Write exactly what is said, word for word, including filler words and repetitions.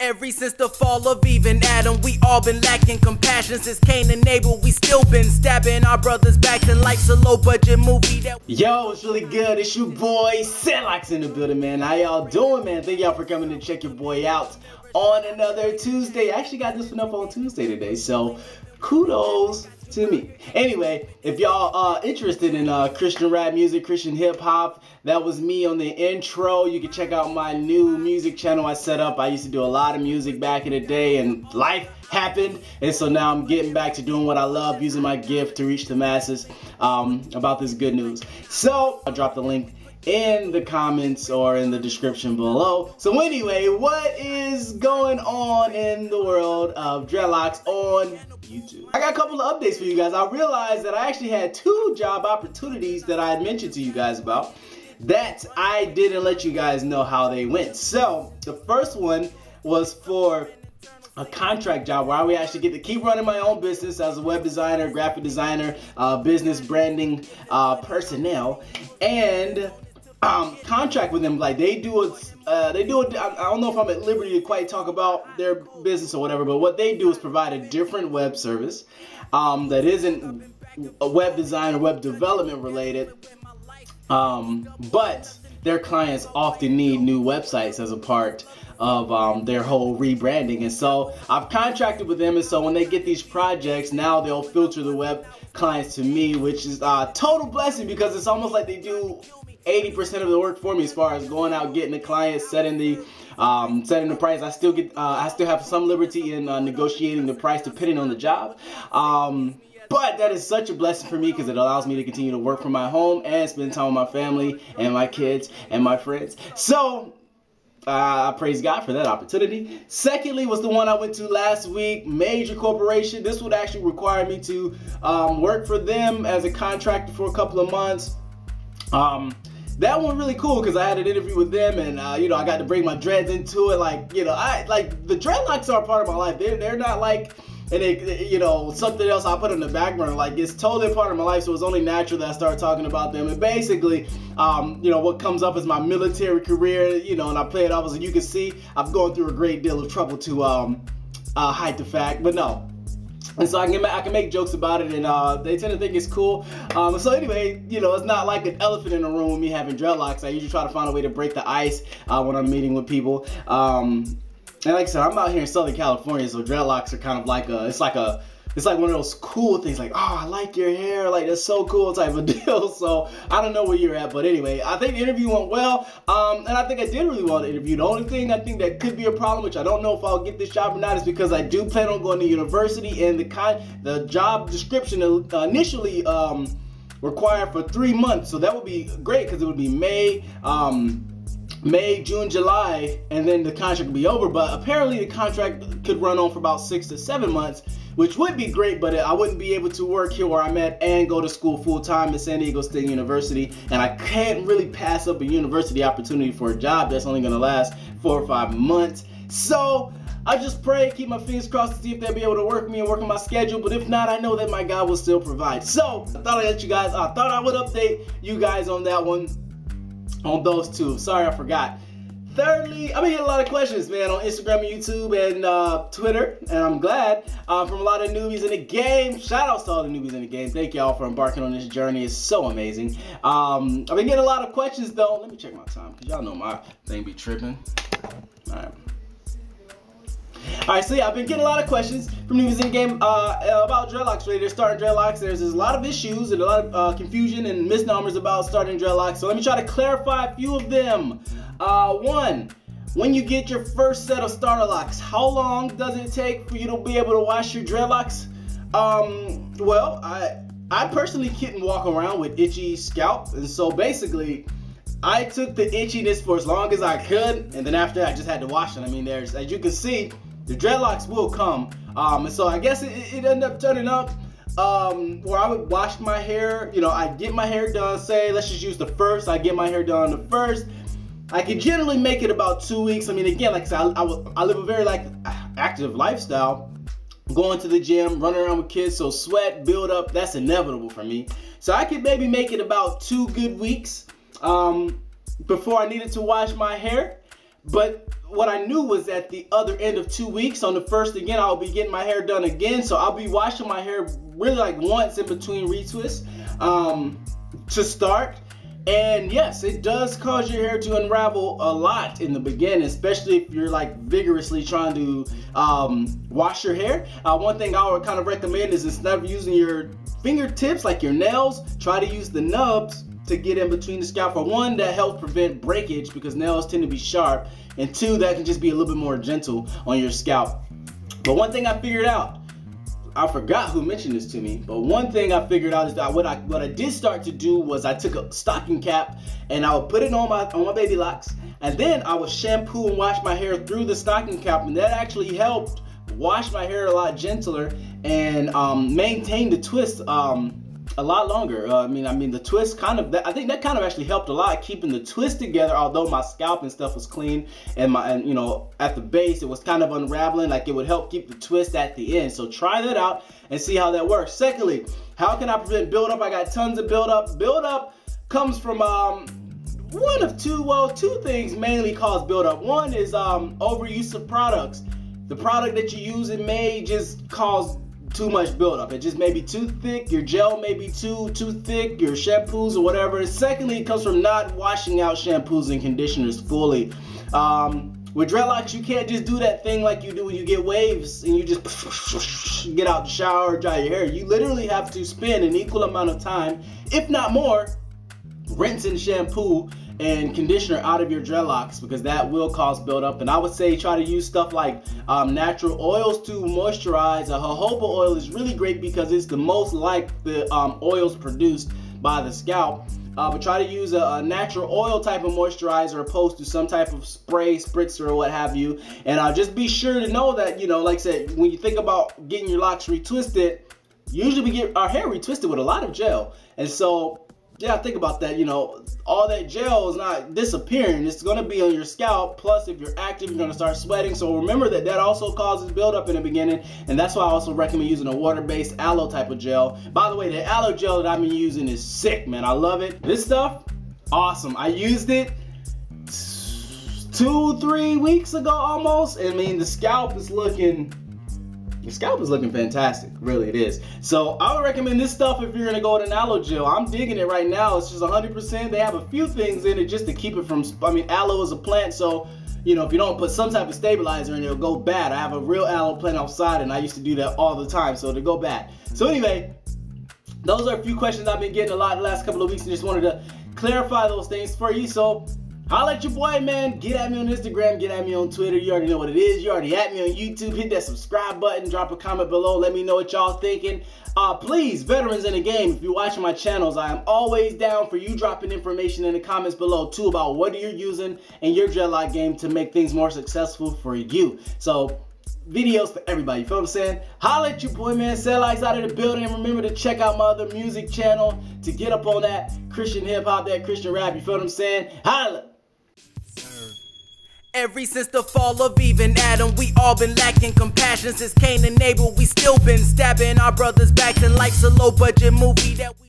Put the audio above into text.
Every since the fall of even Adam, we all been lacking compassion. Since Cain and Abel, we still been stabbing our brothers' backs, and life's a low budget movie that. Yo, it's really good. It's your boy Sandlox in the building, man. How y'all doing, man? Thank y'all for coming to check your boy out on another Tuesday. I actually got this one up on Tuesday today, so kudos to me. Anyway, if y'all are uh, interested in uh, Christian rap music, Christian hip hop, that was me on the intro. You can check out my new music channel I set up. I used to do a lot of music back in the day, and life happened, and so now I'm getting back to doing what I love, using my gift to reach the masses um, about this good news. So I'll drop the link in the comments or in the description below. So anyway, what is going on in the world of dreadlocks on YouTube? I got a couple of updates for you guys. I realized that I actually had two job opportunities that I had mentioned to you guys about that I didn't let you guys know how they went. So the first one was for a contract job where I would actually get to keep running my own business as a web designer, graphic designer, uh, business branding uh, personnel, and Um, contract with them. Like they do a, uh, they do a, I don't know if I'm at liberty to quite talk about their business or whatever, but what they do is provide a different web service um, that isn't a web design or web development related, um, but their clients often need new websites as a part of um, their whole rebranding. And so I've contracted with them, and so when they get these projects, now they'll filter the web clients to me, which is a total blessing because it's almost like they do eighty percent of the work for me as far as going out, getting the clients, setting the um, setting the price. I still get uh, I still have some liberty in uh, negotiating the price depending on the job. Um, But that is such a blessing for me because it allows me to continue to work from my home and spend time with my family and my kids and my friends. So uh, I praise God for that opportunity. Secondly was the one I went to last week, major corporation. This would actually require me to um, work for them as a contractor for a couple of months. Um, that one really cool because I had an interview with them, and uh, you know, I got to bring my dreads into it. Like, you know, I like the dreadlocks are a part of my life. They're, they're not like, and it, you know, something else I put in the back burner. Like, it's totally part of my life, so it's only natural that I start talking about them. And basically, um, you know, what comes up is my military career, you know, and I play it off as you can see. I'm going through a great deal of trouble to um, uh, hide the fact, but no. And so I can, I can make jokes about it, and uh, they tend to think it's cool. Um, so anyway, you know, it's not like an elephant in the room with me having dreadlocks. I usually try to find a way to break the ice uh, when I'm meeting with people. Um, and like I said, I'm out here in Southern California, so dreadlocks are kind of like a, it's like a, it's like one of those cool things, like, oh, I like your hair, like, that's so cool type of deal. So I don't know where you're at, but anyway, I think the interview went well, um, and I think I did really well in the interview. The only thing I think that could be a problem, which I don't know if I'll get this job or not, is because I do plan on going to university, and the con the job description initially um, required for three months, so that would be great, because it would be May, um, May, June, July, and then the contract would be over, but apparently the contract could run on for about six to seven months, which would be great, but I wouldn't be able to work here where I'm at and go to school full-time at San Diego State University, and I can't really pass up a university opportunity for a job that's only gonna last four or five months. So I just pray, keep my fingers crossed to see if they'll be able to work me and work on my schedule, but if not, I know that my God will still provide. So I thought I'd let you guys, I thought I would update you guys on that one, on those two. Sorry, I forgot. Thirdly, I've been getting a lot of questions, man, on Instagram and YouTube and uh, Twitter, and I'm glad uh, from a lot of newbies in the game. Shout outs to all the newbies in the game. Thank y'all for embarking on this journey. It's so amazing. Um, I've been getting a lot of questions, though. Let me check my time, because y'all know my thing be tripping. All right. All right, so yeah, I've been getting a lot of questions from newbies in the game uh, about dreadlocks. Right? They're starting dreadlocks. There's, there's a lot of issues and a lot of uh, confusion and misnomers about starting dreadlocks. So let me try to clarify a few of them. Uh, one, when you get your first set of starter locks, how long does it take for you to be able to wash your dreadlocks? Um, well, I I personally couldn't walk around with itchy scalp, and so basically, I took the itchiness for as long as I could, and then after that, I just had to wash it. I mean, there's, as you can see, the dreadlocks will come, um, and so I guess it, it ended up turning up um, where I would wash my hair. You know, I get my hair done. Say, let's just use the first. I get my hair done the first. I can generally make it about two weeks. I mean, again, like I said, I, I, I live a very like active lifestyle, going to the gym, running around with kids, so sweat, build up, that's inevitable for me. So I could maybe make it about two good weeks um, before I needed to wash my hair. But what I knew was at the other end of two weeks, on the first again, I'll be getting my hair done again. So I'll be washing my hair really like once in between retwists um, to start. And yes, it does cause your hair to unravel a lot in the beginning, especially if you're like vigorously trying to um, wash your hair. Uh, one thing I would kind of recommend is instead of using your fingertips, like your nails, try to use the nubs to get in between the scalp. For one, that helps prevent breakage because nails tend to be sharp. And two, that can just be a little bit more gentle on your scalp. But one thing I figured out, I forgot who mentioned this to me, but one thing I figured out is that what I what I did start to do was I took a stocking cap and I would put it on my on my baby locks, and then I would shampoo and wash my hair through the stocking cap, and that actually helped wash my hair a lot gentler and um, maintain the twist um, a lot longer. Uh, I mean, I mean the twist kind of that, I think that kind of actually helped a lot keeping the twist together. Although my scalp and stuff was clean, and my and you know at the base it was kind of unraveling. Like it would help keep the twist at the end. So try that out and see how that works. Secondly, how can I prevent buildup? I got tons of buildup. Buildup comes from um, one of two. Well, two things mainly cause buildup. One is um, overuse of products. The product that you use, it may just cause too much buildup. It just may be too thick. Your gel may be too too thick. Your shampoos or whatever. Secondly, it comes from not washing out shampoos and conditioners fully. Um, with dreadlocks, you can't just do that thing like you do when you get waves and you just get out the shower, dry your hair. You literally have to spend an equal amount of time, if not more, rinsing shampoo and conditioner out of your dreadlocks, because that will cause buildup. And I would say try to use stuff like um, natural oils to moisturize. A jojoba oil is really great because it's the most like the um, oils produced by the scalp. Uh, but try to use a, a natural oil type of moisturizer opposed to some type of spray, spritzer, or what have you. And uh, just be sure to know that, you know, like I said, when you think about getting your locks retwisted, usually we get our hair retwisted with a lot of gel. And so, yeah, think about that. You know, all that gel is not disappearing. It's going to be on your scalp. Plus, if you're active, you're going to start sweating. So remember that that also causes buildup in the beginning. And that's why I also recommend using a water-based aloe type of gel. By the way, the aloe gel that I've been using is sick, man. I love it. This stuff, awesome. I used it two, three weeks ago almost. I mean, the scalp is looking... Your scalp is looking fantastic, really it is. So I would recommend this stuff if you're gonna go with an aloe gel. I'm digging it right now. It's just one hundred percent. They have a few things in it just to keep it from, I mean, aloe is a plant, so you know, if you don't put some type of stabilizer in, it'll go bad. I have a real aloe plant outside and I used to do that all the time, so it'll go bad. So anyway, those are a few questions I've been getting a lot the last couple of weeks and just wanted to clarify those things for you. So holla at your boy, man. Get at me on Instagram. Get at me on Twitter. You already know what it is. You already at me on YouTube. Hit that subscribe button. Drop a comment below. Let me know what y'all thinking. Uh, please, veterans in the game, if you're watching my channels, I am always down for you dropping information in the comments below, too, about what you're using in your dreadlock game to make things more successful for you. So, videos for everybody, you feel what I'm saying? Holla at your boy, man. Sell likes out of the building, and remember to check out my other music channel to get up on that Christian hip-hop, that Christian rap, you feel what I'm saying? Holla! Every since the fall of even Adam, we all been lacking compassion. Since Cain and Abel, we still been stabbing our brothers' backs in life's a low budget movie that we